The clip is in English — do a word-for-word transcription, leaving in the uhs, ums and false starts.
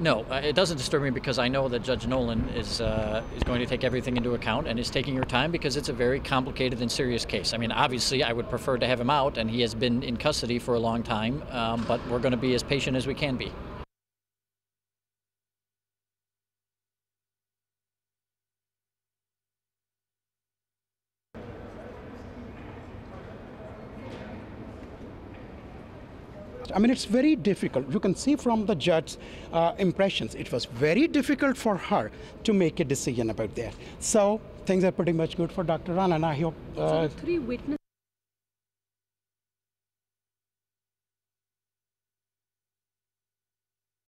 No, it doesn't disturb me because I know that Judge Nolan is uh, is going to take everything into account and is taking her time because it's a very complicated and serious case. I mean, obviously, I would prefer to have him out, and he has been in custody for a long time, um, but we're going to be as patient as we can be. I mean, it's very difficult. You can see from the judge's uh, impressions, it was very difficult for her to make a decision about that. So things are pretty much good for Doctor Rana, and I hope... Uh, so three witnesses.